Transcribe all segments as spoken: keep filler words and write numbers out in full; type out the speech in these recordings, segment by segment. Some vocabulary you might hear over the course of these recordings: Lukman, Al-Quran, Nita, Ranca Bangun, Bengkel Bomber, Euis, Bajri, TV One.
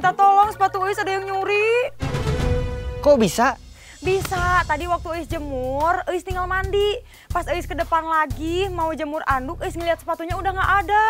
Minta tolong, sepatu Euis ada yang nyuri. Kok bisa? Bisa, tadi waktu Euis jemur, Euis tinggal mandi. Pas Euis ke depan lagi, mau jemur anduk, Euis ngeliat sepatunya udah nggak ada.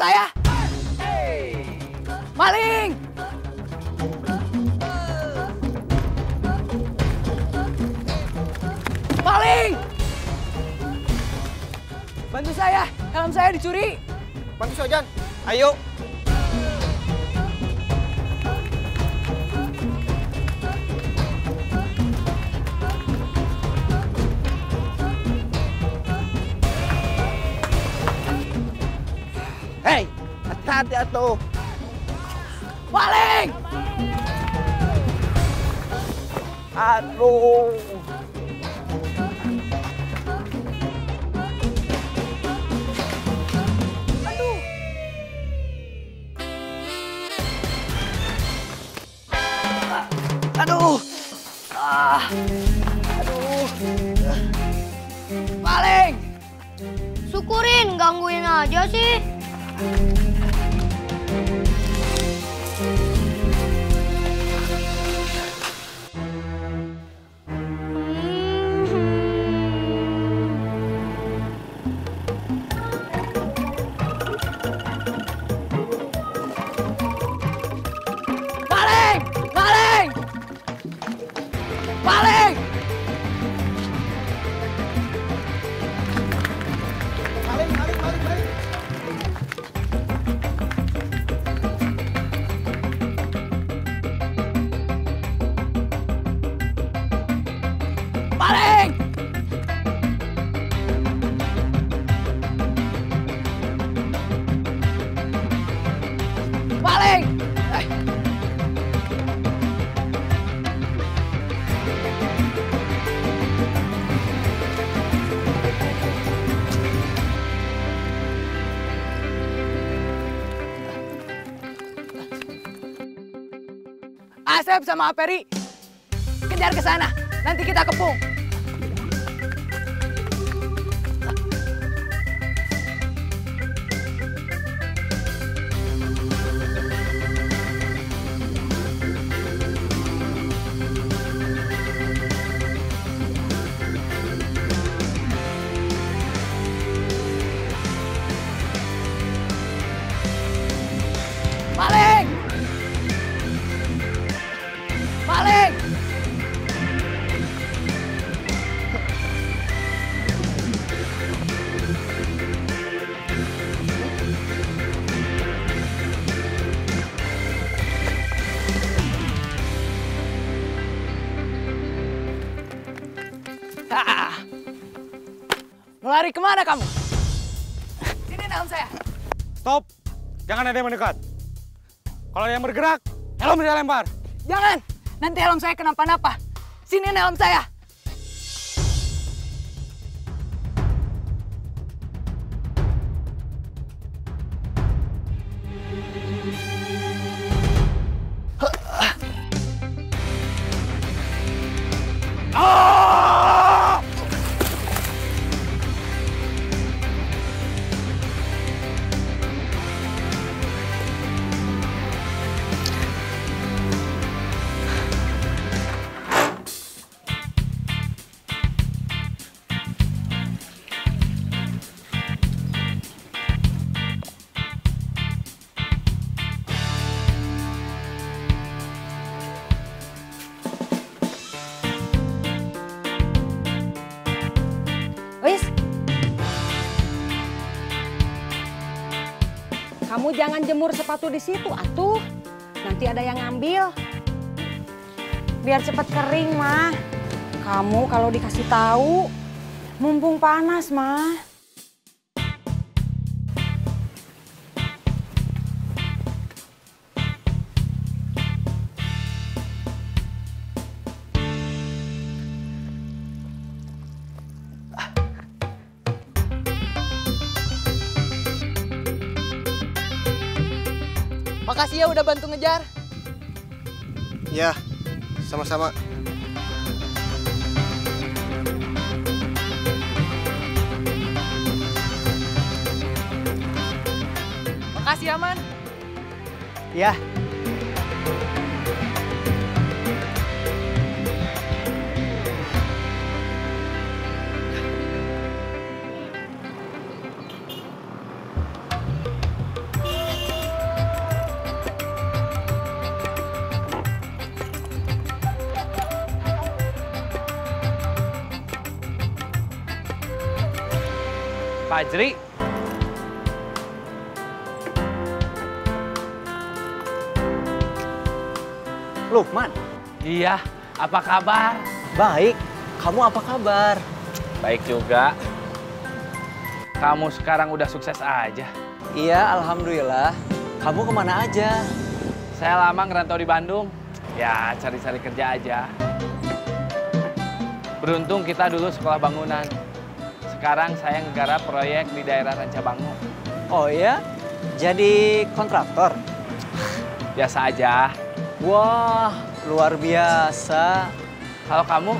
Saya hey. Maling. Maling. Bantu saya, helm saya dicuri. Bantu Sojan. Ayo. Hei, hati-hati atuh. Maling! Aduh. Aduh. Aduh. Ah. Aduh. Maling! Syukurin, gangguin aja sih. Maling! Maling! Maling! Maling, maling, maling, maling. Asep sama Aperi, kejar ke sana. Nanti kita kepung. Lari kemana kamu? Sini helm saya. Stop. Jangan ada yang mendekat. Kalau ada yang bergerak, helm saya lempar. Jangan. Nanti helm saya kenapa-napa. Sini helm saya. Kamu jangan jemur sepatu di situ, atuh. Nanti ada yang ngambil. Biar cepat kering, mah. Kamu kalau dikasih tahu, mumpung panas, mah. Makasih ya udah bantu ngejar. Ya, sama-sama. Makasih Aman. Ya. Bajri. Lukman. Iya, apa kabar? Baik. Kamu apa kabar? Baik juga. Kamu sekarang udah sukses aja. Iya, alhamdulillah. Kamu kemana aja? Saya lama ngerantau di Bandung. Ya, cari-cari kerja aja. Beruntung kita dulu sekolah bangunan. Sekarang saya ngegarap proyek di daerah Ranca Bangun. Oh iya? Jadi kontraktor? Biasa aja. Wah, luar biasa. Kalau kamu?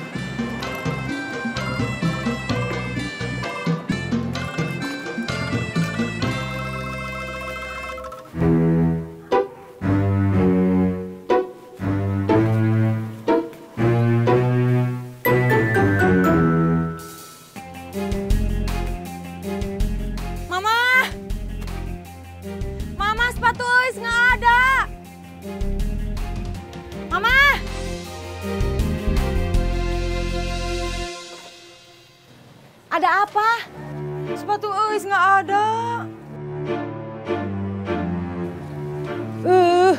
Ada apa? Sepatu Euis nggak ada. Uh,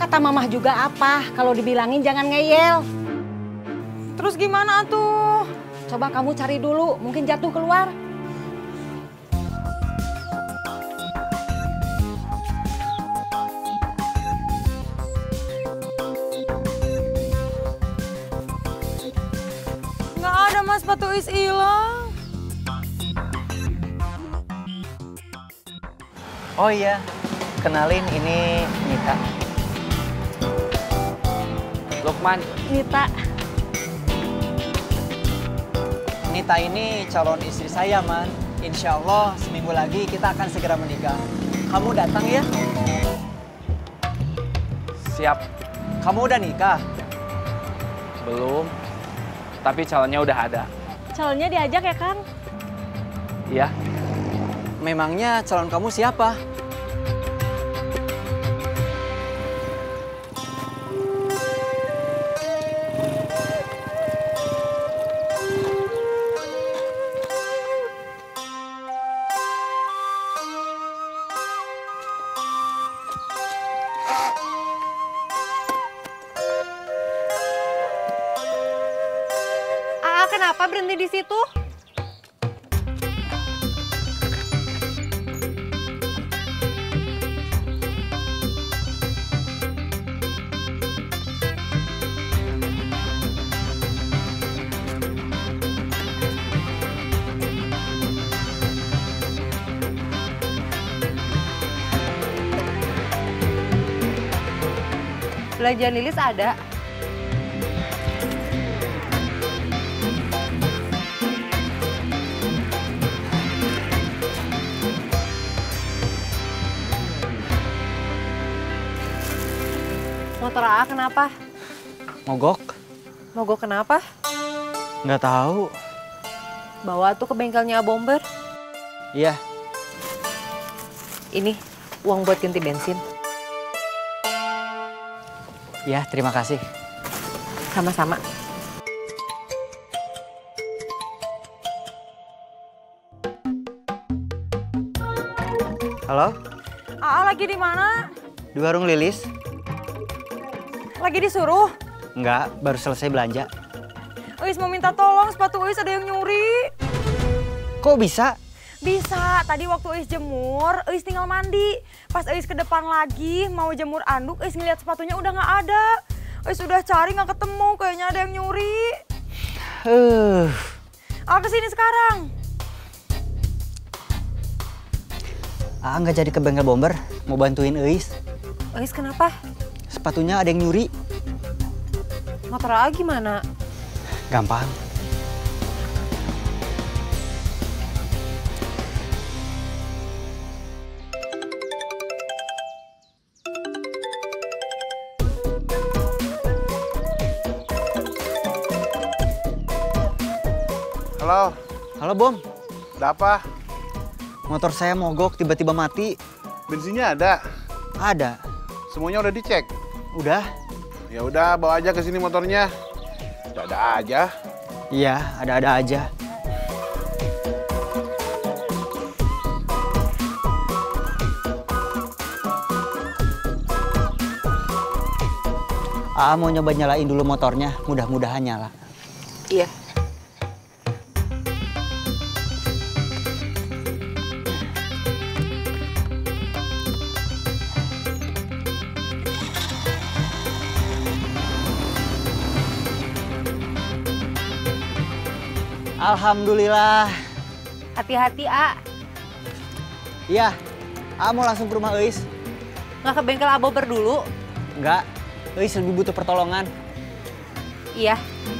kata mamah juga apa? Kalau dibilangin jangan ngeyel. Terus gimana tuh? Coba kamu cari dulu, mungkin jatuh keluar. Mas, sepatu Euis hilang. Oh iya, kenalin ini Nita. Lukman. Nita. Nita ini calon istri saya, Man. Insya Allah seminggu lagi kita akan segera menikah. Kamu datang ya? Siap. Kamu udah nikah? Belum. Tapi calonnya udah ada. Calonnya diajak ya, Kang? Iya. Memangnya calon kamu siapa? Kenapa berhenti di situ? Belanjaan Lilis ada. Motor A kenapa? Mogok. Mogok kenapa? Nggak tahu. Bawa tuh ke bengkelnya Bomber. Iya. Ini uang buat ganti bensin. Ya, terima kasih. Sama-sama. Halo? Aa lagi di mana? Di warung Lilis. Lagi disuruh? Enggak, baru selesai belanja. Euis mau minta tolong, sepatu Euis ada yang nyuri. Kok bisa? Bisa, tadi waktu Euis jemur, Euis tinggal mandi. Pas Euis ke depan lagi, mau jemur anduk, Euis ngeliat sepatunya udah gak ada. Euis udah cari gak ketemu, kayaknya ada yang nyuri. Uh. Aa kesini sekarang. Aa gak jadi ke Bengkel Bomber, mau bantuin Euis. Euis kenapa? Sepatunya ada yang nyuri. Motor Aa gimana? Gampang. Halo. Halo, Bom. Ada apa? Motor saya mogok, tiba-tiba mati. Bensinnya ada? Ada. Semuanya udah dicek? Udah. Ya udah, bawa aja ke sini motornya. Ada-ada aja. Iya, ada-ada aja. Aa mau nyoba nyalain dulu motornya, mudah-mudahan nyala. Iya. Alhamdulillah. Hati-hati, A. Iya, A mau langsung ke rumah Euis. Nggak ke Bengkel Abober dulu? Nggak, Euis lebih butuh pertolongan. Iya.